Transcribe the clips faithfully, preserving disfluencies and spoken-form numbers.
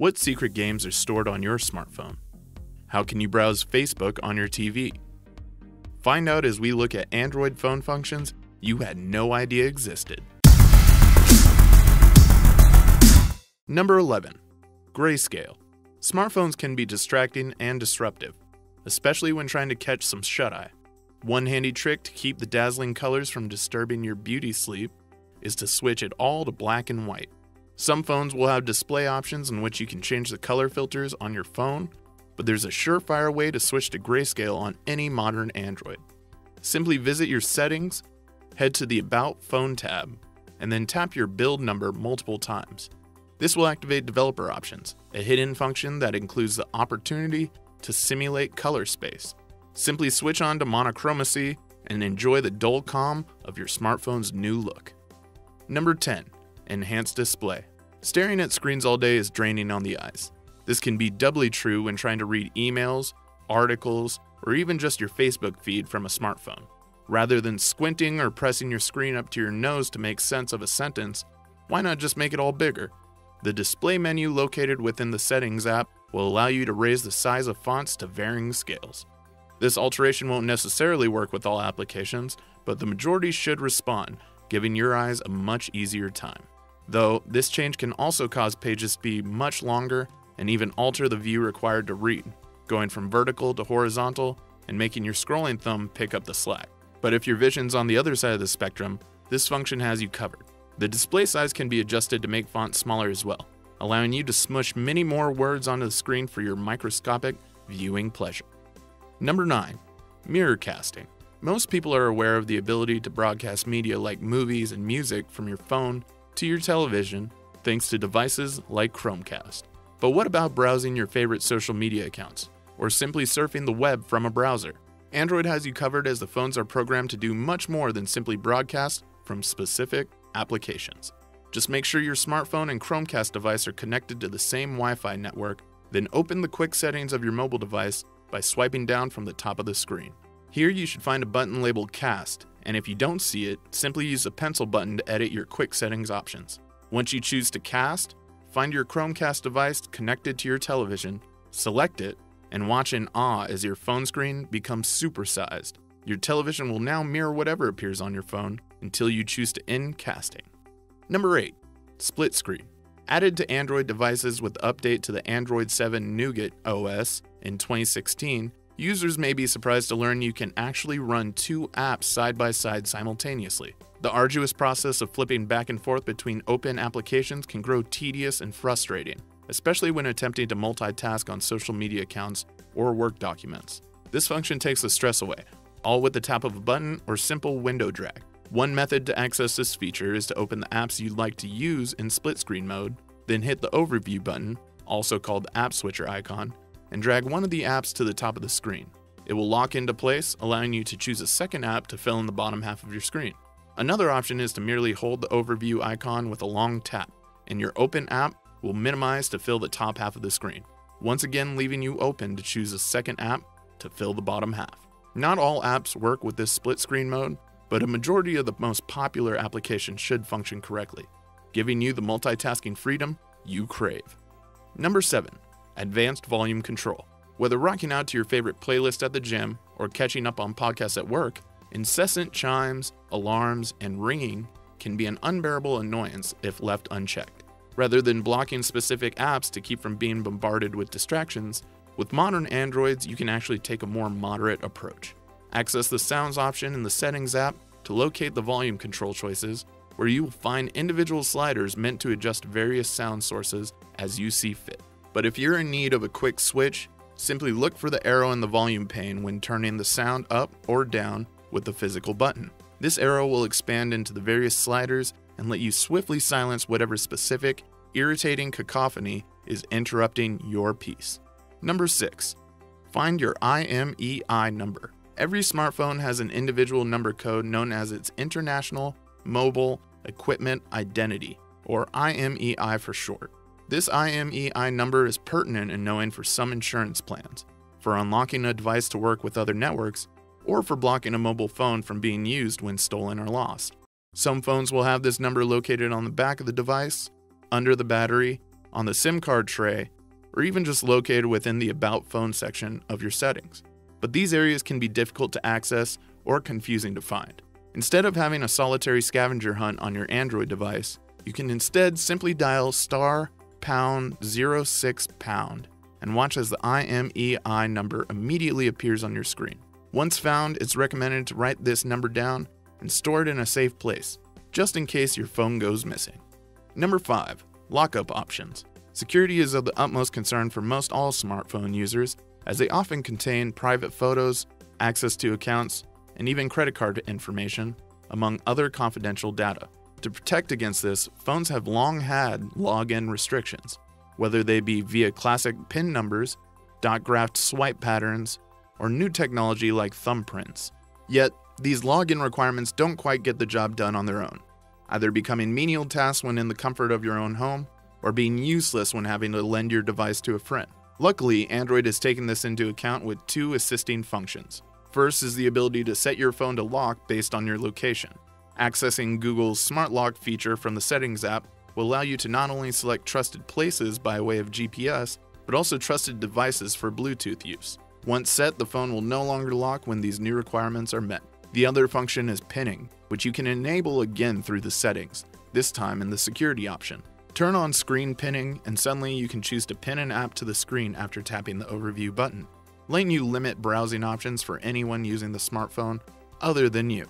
What secret games are stored on your smartphone? How can you browse Facebook on your T V? Find out as we look at Android phone functions you had no idea existed. Number eleven. Grayscale. Smartphones can be distracting and disruptive, especially when trying to catch some shut-eye. One handy trick to keep the dazzling colors from disturbing your beauty sleep is to switch it all to black and white. Some phones will have display options in which you can change the color filters on your phone, but there's a surefire way to switch to grayscale on any modern Android. Simply visit your settings, head to the About Phone tab, and then tap your build number multiple times. This will activate Developer Options, a hidden function that includes the opportunity to simulate color space. Simply switch on to monochromacy and enjoy the dull calm of your smartphone's new look. Number ten. Enhanced Display. Staring at screens all day is draining on the eyes. This can be doubly true when trying to read emails, articles, or even just your Facebook feed from a smartphone. Rather than squinting or pressing your screen up to your nose to make sense of a sentence, why not just make it all bigger? The display menu located within the Settings app will allow you to raise the size of fonts to varying scales. This alteration won't necessarily work with all applications, but the majority should respond, giving your eyes a much easier time. Though, this change can also cause pages to be much longer and even alter the view required to read, going from vertical to horizontal and making your scrolling thumb pick up the slack. But if your vision's on the other side of the spectrum, this function has you covered. The display size can be adjusted to make fonts smaller as well, allowing you to smush many more words onto the screen for your microscopic viewing pleasure. Number nine. Mirror Casting. Most people are aware of the ability to broadcast media like movies and music from your phone to your television thanks to devices like Chromecast. But what about browsing your favorite social media accounts, or simply surfing the web from a browser? Android has you covered as the phones are programmed to do much more than simply broadcast from specific applications. Just make sure your smartphone and Chromecast device are connected to the same Wi-Fi network, then open the quick settings of your mobile device by swiping down from the top of the screen. Here you should find a button labeled Cast, and if you don't see it, simply use the pencil button to edit your quick settings options. Once you choose to cast, find your Chromecast device connected to your television, select it, and watch in awe as your phone screen becomes supersized. Your television will now mirror whatever appears on your phone until you choose to end casting. Number eight. Split Screen. Added to Android devices with the update to the Android seven Nougat O S in twenty sixteen, users may be surprised to learn you can actually run two apps side by side simultaneously. The arduous process of flipping back and forth between open applications can grow tedious and frustrating, especially when attempting to multitask on social media accounts or work documents. This function takes the stress away, all with the tap of a button or simple window drag. One method to access this feature is to open the apps you'd like to use in split screen mode, then hit the overview button, also called the app switcher icon, and drag one of the apps to the top of the screen. It will lock into place, allowing you to choose a second app to fill in the bottom half of your screen. Another option is to merely hold the overview icon with a long tap, and your open app will minimize to fill the top half of the screen, once again leaving you open to choose a second app to fill the bottom half. Not all apps work with this split screen mode, but a majority of the most popular applications should function correctly, giving you the multitasking freedom you crave. Number seven. Advanced Volume Control. Whether rocking out to your favorite playlist at the gym or catching up on podcasts at work, incessant chimes, alarms, and ringing can be an unbearable annoyance if left unchecked. Rather than blocking specific apps to keep from being bombarded with distractions, with modern Androids you can actually take a more moderate approach. Access the Sounds option in the Settings app to locate the volume control choices, where you will find individual sliders meant to adjust various sound sources as you see fit. But if you're in need of a quick switch, simply look for the arrow in the volume pane when turning the sound up or down with the physical button. This arrow will expand into the various sliders and let you swiftly silence whatever specific, irritating cacophony is interrupting your peace. Number six. Find your I M E I number. Every smartphone has an individual number code known as its International Mobile Equipment Identity, or I M E I for short. This I M E I number is pertinent in knowing for some insurance plans, for unlocking a device to work with other networks, or for blocking a mobile phone from being used when stolen or lost. Some phones will have this number located on the back of the device, under the battery, on the SIM card tray, or even just located within the About Phone section of your settings. But these areas can be difficult to access or confusing to find. Instead of having a solitary scavenger hunt on your Android device, you can instead simply dial star pound zero six pound and watch as the I M E I number immediately appears on your screen. Once found, it's recommended to write this number down and store it in a safe place, just in case your phone goes missing. Number five, lockup options. Security is of the utmost concern for most all smartphone users, as they often contain private photos, access to accounts, and even credit card information, among other confidential data. To protect against this, phones have long had login restrictions, whether they be via classic PIN numbers, dot-graphed swipe patterns, or new technology like thumbprints. Yet, these login requirements don't quite get the job done on their own, either becoming menial tasks when in the comfort of your own home, or being useless when having to lend your device to a friend. Luckily, Android has taken this into account with two assisting functions. First is the ability to set your phone to lock based on your location. Accessing Google's Smart Lock feature from the Settings app will allow you to not only select trusted places by way of G P S, but also trusted devices for Bluetooth use. Once set, the phone will no longer lock when these new requirements are met. The other function is pinning, which you can enable again through the settings, this time in the security option. Turn on screen pinning, and suddenly you can choose to pin an app to the screen after tapping the overview button, letting you limit browsing options for anyone using the smartphone other than you.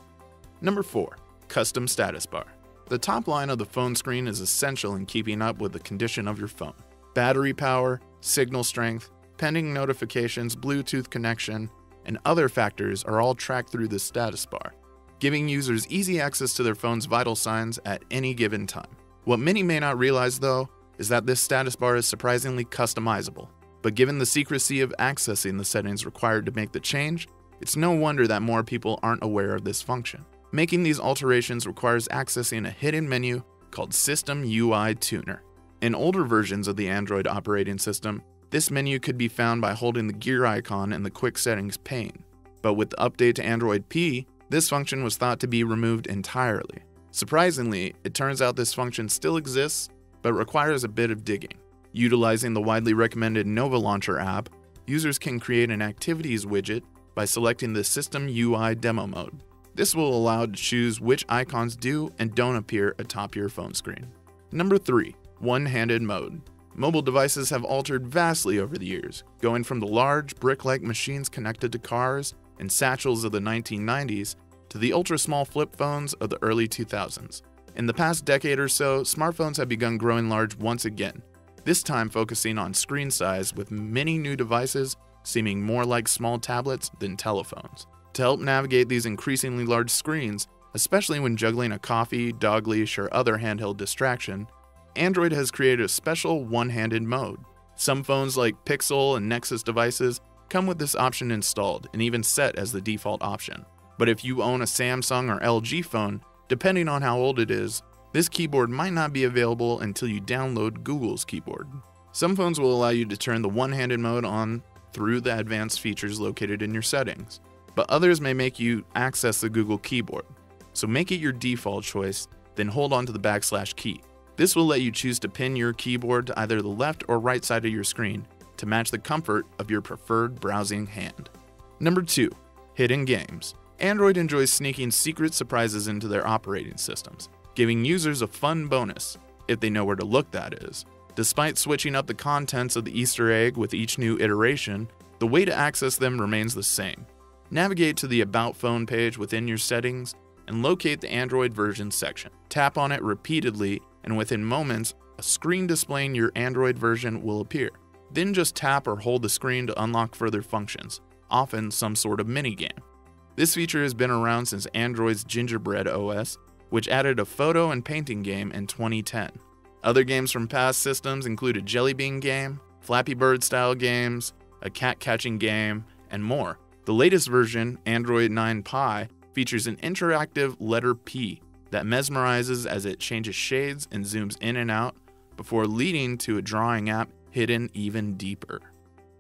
Number four, custom status bar. The top line of the phone screen is essential in keeping up with the condition of your phone. Battery power, signal strength, pending notifications, Bluetooth connection, and other factors are all tracked through this status bar, giving users easy access to their phone's vital signs at any given time. What many may not realize, though, is that this status bar is surprisingly customizable, but given the secrecy of accessing the settings required to make the change, it's no wonder that more people aren't aware of this function. Making these alterations requires accessing a hidden menu called System U I Tuner. In older versions of the Android operating system, this menu could be found by holding the gear icon in the quick settings pane, but with the update to Android P, this function was thought to be removed entirely. Surprisingly, it turns out this function still exists, but requires a bit of digging. Utilizing the widely recommended Nova Launcher app, users can create an activities widget by selecting the System U I Demo mode. This will allow to choose which icons do and don't appear atop your phone screen. Number three, one-handed mode. Mobile devices have altered vastly over the years, going from the large, brick-like machines connected to cars and satchels of the nineteen nineties to the ultra-small flip phones of the early two thousands. In the past decade or so, smartphones have begun growing large once again, this time focusing on screen size, with many new devices seeming more like small tablets than telephones. To help navigate these increasingly large screens, especially when juggling a coffee, dog leash, or other handheld distraction, Android has created a special one-handed mode. Some phones like Pixel and Nexus devices come with this option installed and even set as the default option. But if you own a Samsung or L G phone, depending on how old it is, this keyboard might not be available until you download Google's keyboard. Some phones will allow you to turn the one-handed mode on through the advanced features located in your settings, but others may make you access the Google keyboard. So make it your default choice, then hold on to the backslash key. This will let you choose to pin your keyboard to either the left or right side of your screen to match the comfort of your preferred browsing hand. Number two, hidden games. Android enjoys sneaking secret surprises into their operating systems, giving users a fun bonus, if they know where to look, that is. Despite switching up the contents of the Easter egg with each new iteration, the way to access them remains the same. Navigate to the About Phone page within your settings and locate the Android version section. Tap on it repeatedly, and within moments, a screen displaying your Android version will appear. Then just tap or hold the screen to unlock further functions, often some sort of minigame. This feature has been around since Android's Gingerbread O S, which added a photo and painting game in twenty ten. Other games from past systems include a Jelly Bean game, Flappy Bird style games, a cat-catching game, and more. The latest version, Android nine Pie, features an interactive letter P that mesmerizes as it changes shades and zooms in and out, before leading to a drawing app hidden even deeper.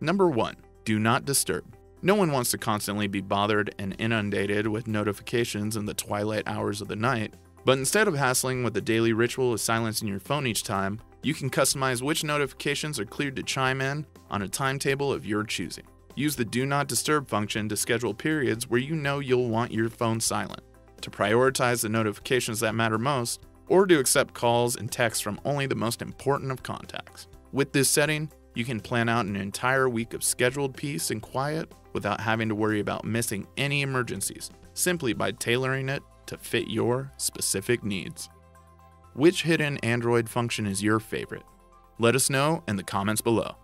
Number one, do not disturb. No one wants to constantly be bothered and inundated with notifications in the twilight hours of the night, but instead of hassling with the daily ritual of silencing your phone each time, You can customize which notifications are cleared to chime in on a timetable of your choosing. Use the Do Not Disturb function to schedule periods where you know you'll want your phone silent, to prioritize the notifications that matter most, or to accept calls and texts from only the most important of contacts. With this setting, you can plan out an entire week of scheduled peace and quiet without having to worry about missing any emergencies, simply by tailoring it to fit your specific needs. Which hidden Android function is your favorite? Let us know in the comments below.